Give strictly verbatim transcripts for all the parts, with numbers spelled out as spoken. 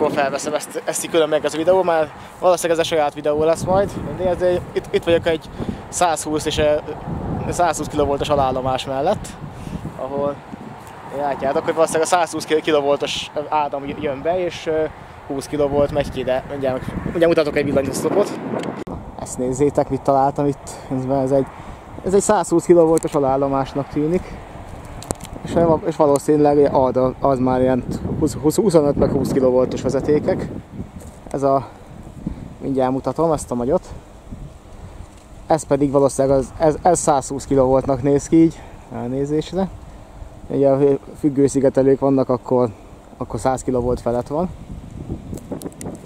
akkor felveszem ezt, ezt külön meg ez a videó, már valószínűleg ez a saját videó lesz majd. Nézd, itt, itt vagyok egy százhúsz és százhúsz kilovoltos alállomás mellett, ahol látjátok, hogy valószínűleg a százhúsz kilovoltos áram jön be, és húsz kilovolt megy ki ide. Mindjárt, mindjárt mutatok egy villanyoszlopot. Ezt nézzétek, mit találtam itt. Ez egy, ez egy százhúsz kilovoltos alállomásnak tűnik. És, és valószínűleg az, az már ilyen huszonöt meg húsz kilovoltos vezetékek. Ez a... mindjárt mutatom ezt a magyot. Ez pedig valószínűleg az, ez, ez százhúsz kilovoltnak néz ki így elnézésre. Ugye, ha függőszigetelők vannak, akkor, akkor száz kilovolt felett van.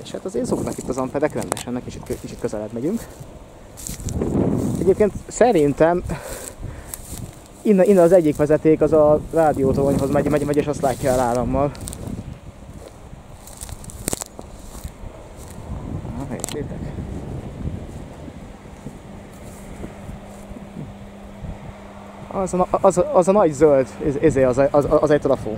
És hát azért szoknak itt az amperek rendesen, és kicsit, kicsit közelebb megyünk. Egyébként szerintem innen, innen az egyik vezeték az a rádiótoronyhoz megy, megy, megy és azt látja el árammal. Na, értétek. Az a, az, a, az a nagy zöld, ez, ez az, az, az egy trafó.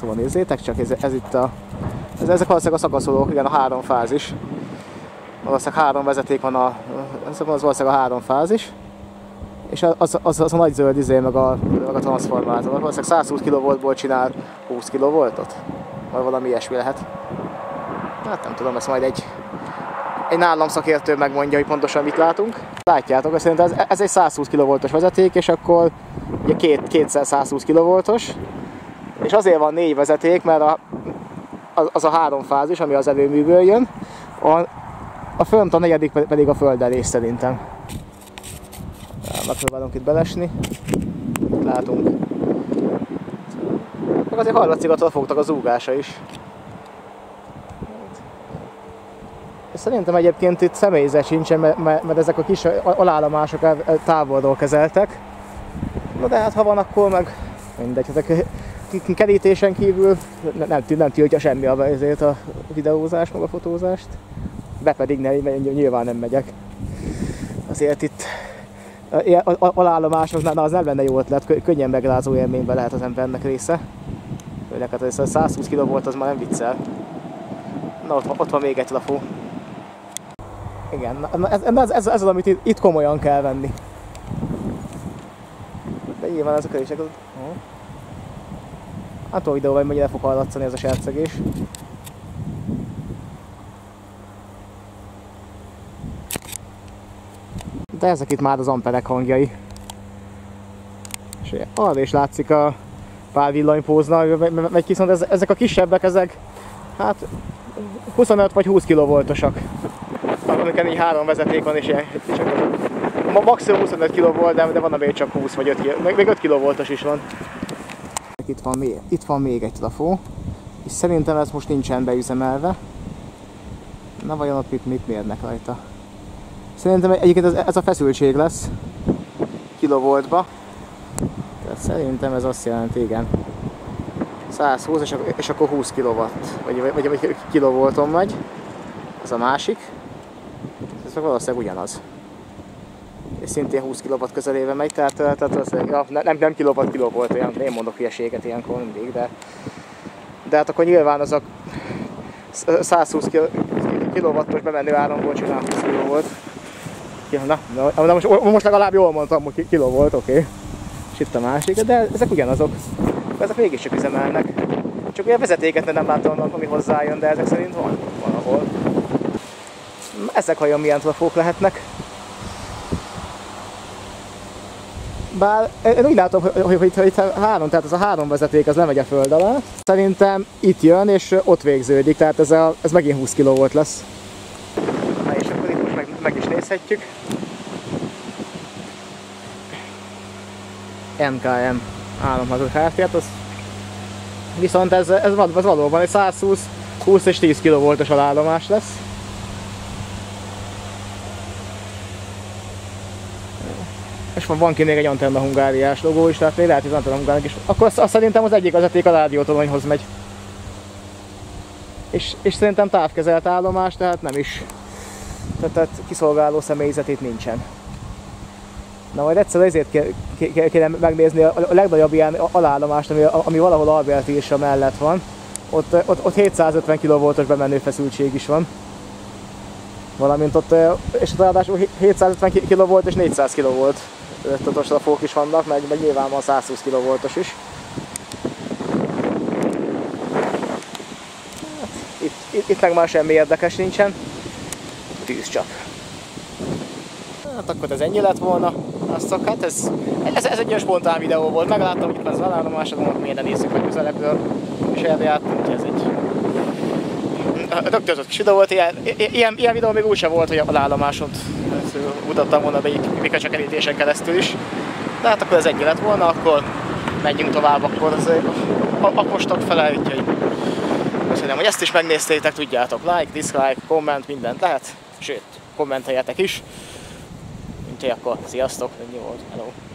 Szóval nézzétek csak, ez, ez itt a... Ez, ezek valószínűleg a szakaszolók, igen, a három fázis. Valószínűleg három vezeték van a... Ez valószínűleg a három fázis. És az, az, az a nagy zöld izé meg a, meg a transformátor. Valószínűleg százhúsz kilovoltból csinál húsz kilovoltot. Vagy valami ilyesmi lehet. Hát nem tudom, ezt majd egy... Egy nálam szakértő megmondja, hogy pontosan mit látunk. Látjátok, szerintem ez, ez egy százhúsz kilovoltos vezeték, és akkor ugye két, kétszer százhúsz kilovoltos. És azért van négy vezeték, mert a, az, az a három fázis, ami az erőműből jön, a, a fönt a negyedik pedig a földelés szerintem. Megpróbálunk itt belesni. Itt látunk. Meg azért hallatszik, ott fogtak a zúgása is. Szerintem egyébként itt személyzet sincsen, mert ezek a kis alállomások távolról kezeltek. Na de hát ha van, akkor meg mindegy. Ezek kerítésen kívül nem, nem tiltja semmi a, a videózást, maga a fotózást. Be pedig ne, nyilván nem megyek. Azért itt a alállomásoknál az nem lenne jó ötlet, könnyen megrázó élményben lehet az embernek része. Főleg hát ez a százhúsz kilovolt az már nem viccel. Na ott, ott van még egy lafó. Igen, ez, ez, ez az, amit itt, itt komolyan kell venni. De nyilván ez a körések... Az... Oh. Hát a videóban mennyire fog hallatszani ez a sercegés. De ezek itt már az amperek hangjai. És arra is látszik a pár villanypózna, meg viszont ezek a kisebbek, ezek hát huszonöt vagy húsz kilovoltosak. Amikor így három vezeték van, és ilyen, csak maximum huszonöt kilovolt, de, de van még csak húsz vagy öt, még öt kilovoltos is van. Itt van, még, itt van még egy trafó, és szerintem ez most nincsen beüzemelve. Na vajon ott mit, mit mérnek rajta? Szerintem egyébként ez, ez a feszültség lesz kilovoltba. Tehát szerintem ez azt jelenti, igen. százhúsz és, és akkor húsz kilowatt, vagy, vagy, vagy kilovolton megy. Ez a másik. Ez meg valószínűleg ugyanaz. És szintén húsz kilowatt közelébe megy, tehát, tehát ja, nem, nem kilowatt kilovolt, én mondok hülyeséget ilyenkor mindig, de... De hát akkor nyilván az a százhúsz kilowattos bemenő áramból csinál húsz kilovolt. Ja, na, na, na most, most legalább jól mondtam, hogy kilovolt, oké. Okay. És itt a másik, de ezek ugyanazok. Ezek mégis csak üzemelnek. Csak ilyen vezetéket nem látom, ami hozzájön, de ezek szerint van valahol. Ezek vajon milyen trafók lehetnek? Bár én úgy látom, hogy, hogy, hogy itt három, tehát ez a három vezeték az lemegy a föld alá. Szerintem itt jön és ott végződik, tehát ez, a, ez megint húsz kilovolt lesz. Na és akkor itt most meg, meg is nézhetjük. em ká em államhazó kártyát, az... Viszont ez, ez, ez valóban egy százhúsz, húsz és tíz kilovoltos alállomás lesz. És van, van ki még egy Antenna Hungáriás logó is, tehát még lehet, hogy az Antenna Hungáriás is. Akkor azt, azt szerintem az egyik vezeték a rádiótoronyhoz megy. És, és szerintem távkezelt állomás, tehát nem is. Tehát, tehát kiszolgáló személyzetét nincsen. Na majd egyszer ezért kéne ké ké ké megnézni a, a legnagyobb ilyen alállomást, ami, ami valahol Albertírsa mellett van. Ott, ott, ott hétszázötven kilovoltos bemenő feszültség is van. Valamint ott, és ráadásul hétszázötven kilovolt és négyszáz kilovolt ötös lapok is vannak, meg, meg nyilván van százhúsz kilovoltos is. Itt, itt, itt meg már semmi érdekes nincsen. Tűz csak. Hát akkor ez ennyi lett volna. Aztok, hát ez, ez, ez egy olyan spontán videó volt. Megláttam, hogy itt az alállomás, azonnak miért nézzük meg közelebbről. És erre jártunk, ez egy rögtönzött kis videó volt. Ilyen, ilyen, ilyen videó még úgy sem volt, hogy a alállomásot mutattam volna, de így mik a kerítésen keresztül is. De hát akkor ez ennyi lett volna, akkor menjünk tovább, akkor azért a, a postok fele, úgyhogy köszönöm, hogy ezt is megnéztétek, tudjátok, like, dislike, komment, mindent lehet, sőt, kommenteljetek is. Úgyhogy akkor sziasztok, ennyi volt, hello!